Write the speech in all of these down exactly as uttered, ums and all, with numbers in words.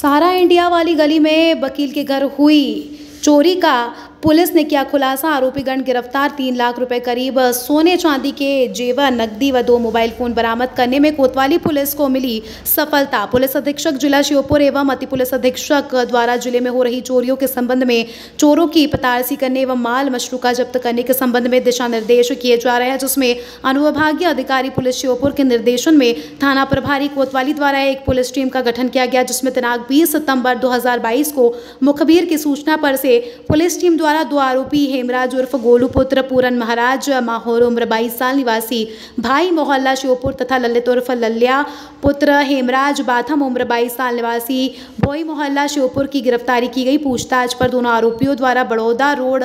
सहारा India वाली गली में वकील के घर हुई चोरी का पुलिस ने किया खुलासा। आरोपीगण गिरफ्तार। तीन लाख रुपए करीब सोने चांदी के जेवर, नकदी व दो मोबाइल फोन बरामद करने में कोतवाली पुलिस को मिली सफलता। पुलिस अधीक्षक जिला श्योपुर एवं अति पुलिस अधीक्षक द्वारा जिले में हो रही चोरियों के संबंध में चोरों की पतारसी करने एवं माल मशरूका जब्त करने के संबंध में दिशा निर्देश किए जा रहे हैं, जिसमें अनुविभागीय अधिकारी पुलिस श्योपुर के निर्देशन में थाना प्रभारी कोतवाली द्वारा एक पुलिस टीम का गठन किया गया, जिसमें दिनांक बीस सितम्बर दो हजार बाईस को मुखबिर की सूचना पर से पुलिस टीम द्वारा दो आरोपी हेमराज उर्फ गोलू पुत्र पूरन महाराज माहौर उम्र बाईस साल निवासी भाई मोहल्ला शिवपुर तथा ललित उर्फ लल्या पुत्र हेमराज बाथम उम्र बाईस साल निवासी भोई मोहल्ला श्योपुर की गिरफ्तारी की गई। पूछताछ पर दोनों आरोपियों द्वारा बड़ौदा रोड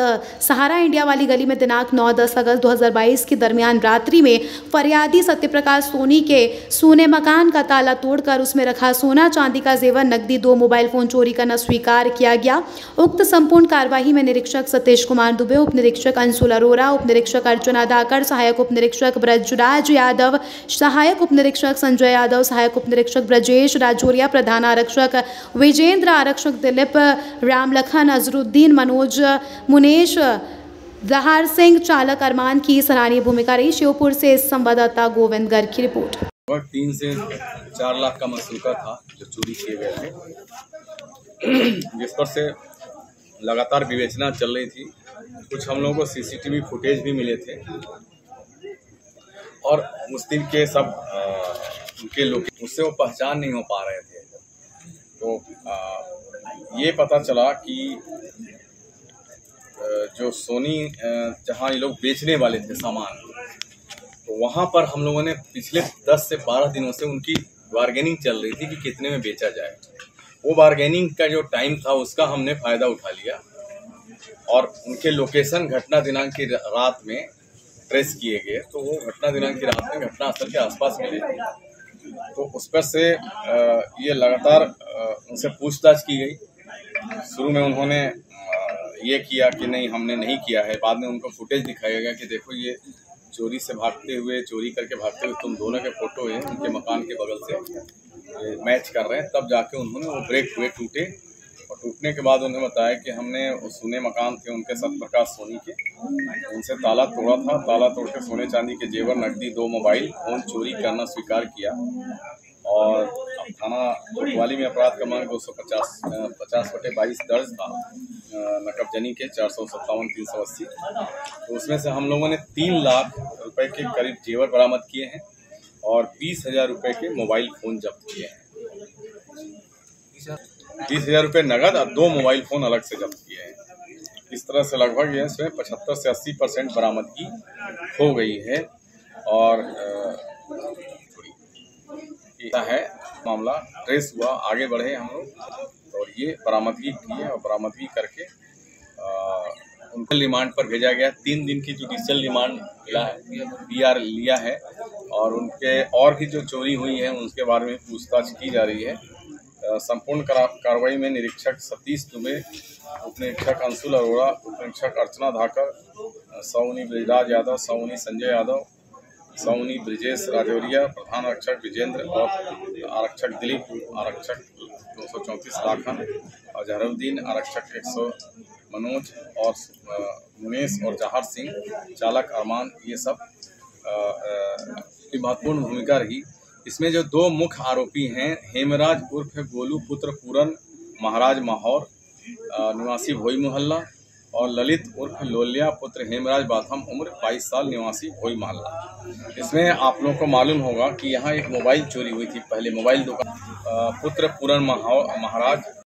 सहारा इंडिया वाली गली में दिनांक नौ दस अगस्त दो हजार बाईस के दरमियान रात्रि में फरियादी सत्यप्रकाश सोनी के सोने मकान का ताला तोड़कर उसमें रखा सोना चांदी का जेवर, नकदी, दो मोबाइल फोन चोरी करना स्वीकार किया गया। उक्त संपूर्ण कार्यवाही में निरीक्षक सतीश कुमार दुबे, उप निरीक्षक अंशुल अरोड़ा, उप निरीक्षक अर्जुन धाकड़, सहायक उप निरीक्षक ब्रजराज यादव, सहायक उप निरीक्षक संजय यादव, सहायक उप निरीक्षक ब्रजेश राजौरिया, प्रधान आरक्षक विजेंद्र, आरक्षक दिलीप, राम लखन, नजरुद्दीन, मनोज, मुनीश जहार सिंह, चालक अरमान की सराहनीय भूमिका रही। श्योपुर से संवाददाता गोविंद गर्ग की रिपोर्ट। तीन से चार लाख का मसूका था जो चोरी किए गए थे, जिस पर से लगातार विवेचना चल रही थी। कुछ हम लोगों को सीसीटीवी फुटेज भी मिले थे और उस दिन के सब उनके लोग उससे वो पहचान नहीं हो पा रहे थे, तो आ, ये पता चला कि जो सोनी जहाँ ये लोग बेचने वाले थे सामान, तो वहाँ पर हम लोगों ने पिछले दस से बारह दिनों से उनकी बार्गेनिंग चल रही थी कि कितने में बेचा जाए। वो बार्गेनिंग का जो टाइम था उसका हमने फ़ायदा उठा लिया और उनके लोकेशन घटना दिनांक की रात में ट्रेस किए गए, तो वो घटना दिनांक की रात में घटनास्थल के आसपास मिले, तो उस पर से ये लगातार उनसे पूछताछ की गई। शुरू में उन्होंने ये किया कि नहीं हमने नहीं किया है, बाद में उनको फुटेज दिखाया गया कि देखो ये चोरी से भागते हुए चोरी करके भागते हुए तुम दोनों के फोटो हैं उनके मकान के बगल से मैच कर रहे हैं, तब जाके उन्होंने वो ब्रेक हुए, टूटे और टूटने के बाद उन्हें बताया कि हमने वो सोने मकान थे उनके सत्यप्रकाश सोनी के, उनसे ताला तोड़ा था, ताला तोड़ के सोने चांदी के जेवर, नकदी, दो मोबाइल फोन चोरी करना स्वीकार किया और थाना कोतवाली में अपराध क्रमांक दो सौ पचास पचास बटे बाईस दर्ज था नकबजनी के चार सौ सत्तावन तीन सौ अस्सी, तो उसमें से हम लोगों ने तीन लाख रुपए के करीब जेवर बरामद किए हैं और बीस हज़ार रुपये के मोबाइल फ़ोन जब्त किए हैं। तीस हज़ार रुपये नकद और दो मोबाइल फ़ोन अलग से जब्त किए हैं। इस तरह से लगभग यह इसमें पचहत्तर से अस्सी परसेंट बरामदगी हो गई है और है मामला ट्रेस हुआ, आगे बढ़े हम लोग और ये बरामदगी किए और बरामदगी करके उनको रिमांड पर भेजा गया। तीन दिन की जुडिशियल रिमांड मिला है, बी आर लिया है और उनके और भी जो चोरी हुई है उनके बारे में पूछताछ की जा रही है। संपूर्ण कार्रवाई में निरीक्षक सतीश दुबे, उप निरीक्षक अंशुल अरोड़ा, उप निरीक्षक अर्चना धाकड़, साउनी ब्रजराज यादव, साउनी संजय यादव, साउनी ब्रजेश राजौरिया, प्रधान आरक्षक विजेंद्र और आरक्षक दिलीप, आरक्षक दो सौ चौंतीस लखन और नजरुद्दीन, आरक्षक एक सौ मनोज और मुनेश और जहार सिंह, चालक अरमान, ये सब की महत्वपूर्ण भूमिका रही। इसमें जो दो मुख्य आरोपी हैं हेमराज उर्फ गोलू पुत्र पूरन महाराज माहौर निवासी भोई मोहल्ला और ललित उर्फ लोलिया पुत्र हेमराज बाथम उम्र बाईस साल निवासी भोई मोहल्ला। इसमें आप लोगों को मालूम होगा कि यहाँ एक मोबाइल चोरी हुई थी, पहले मोबाइल दुकान पुत्र पूरन महाराज